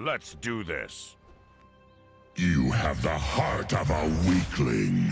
Let's do this. You have the heart of a weakling.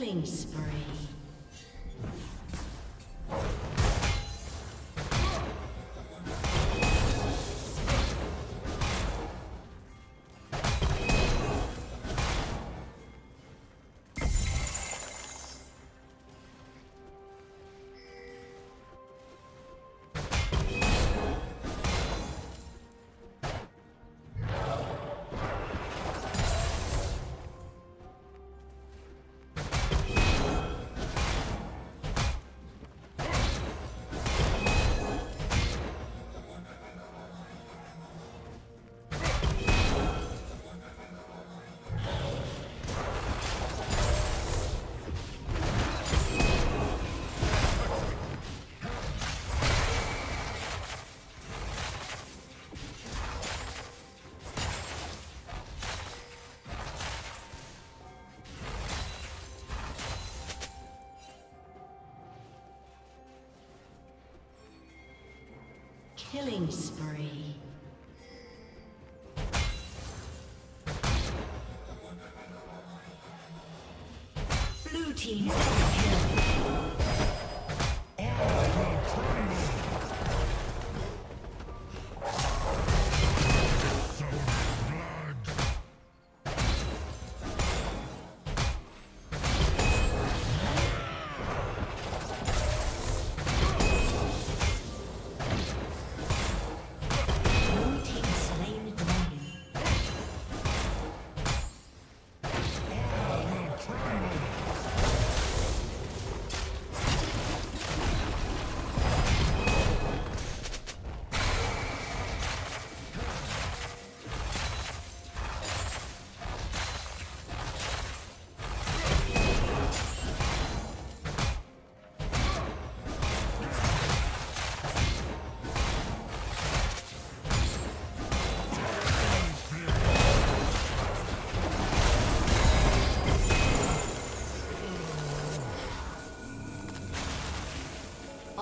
Killing spree. Killing spree. Blue team.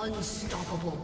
Unstoppable.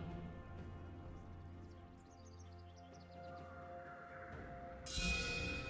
Blue team's turret has been destroyed.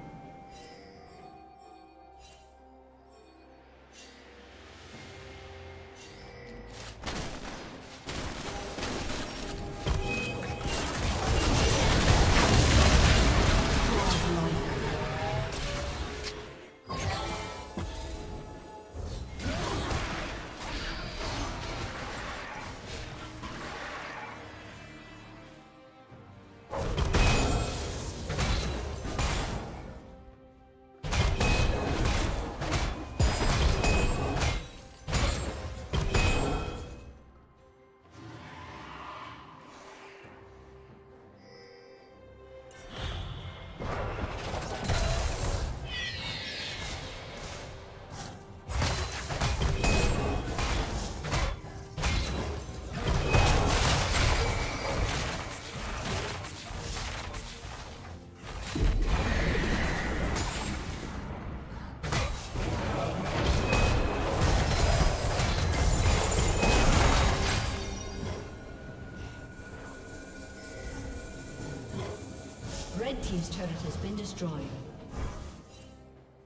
Red team's turret has been destroyed.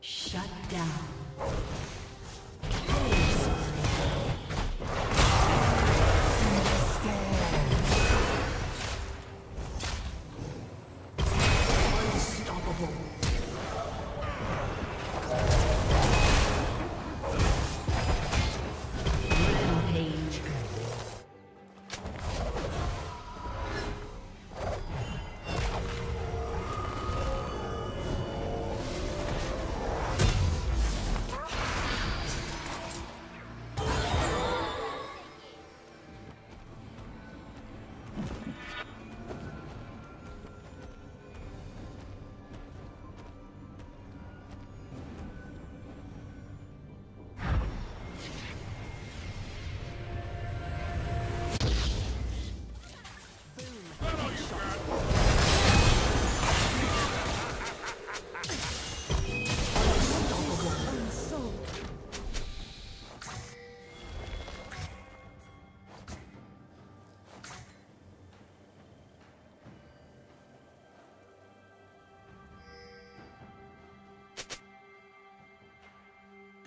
Shut down.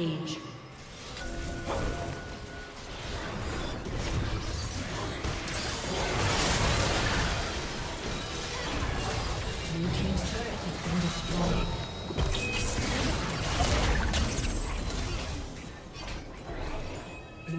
Age. Blue team's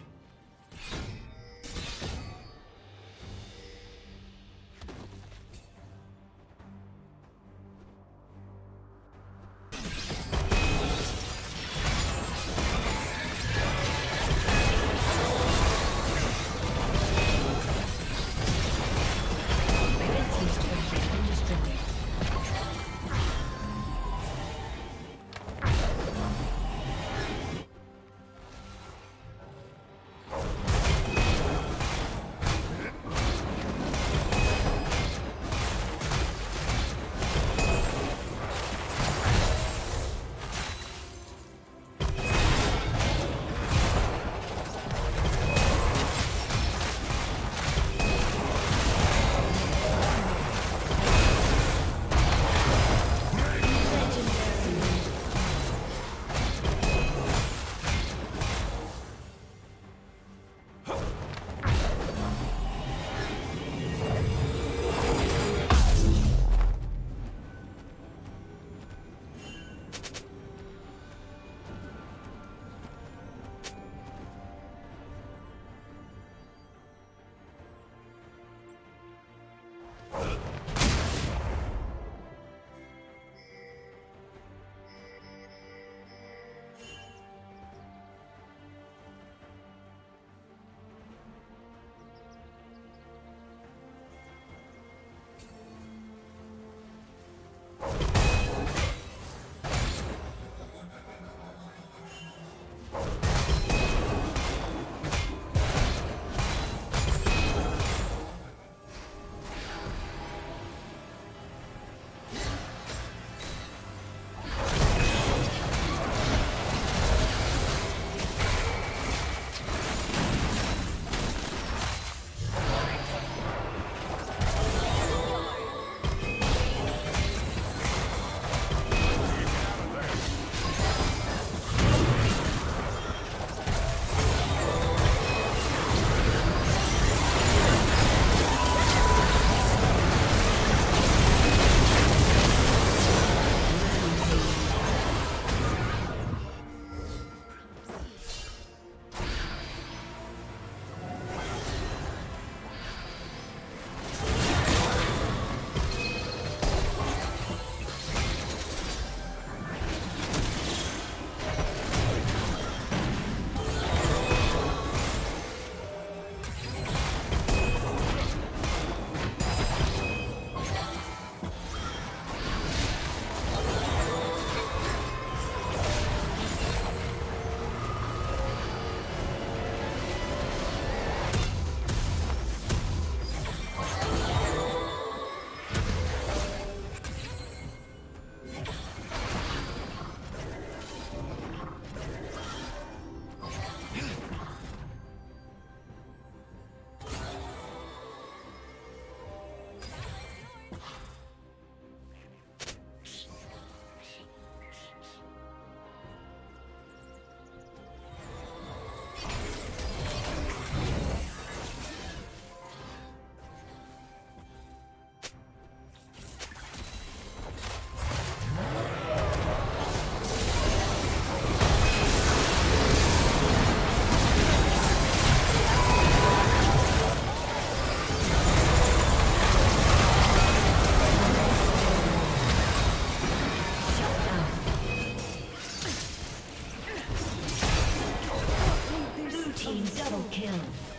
Triple kill.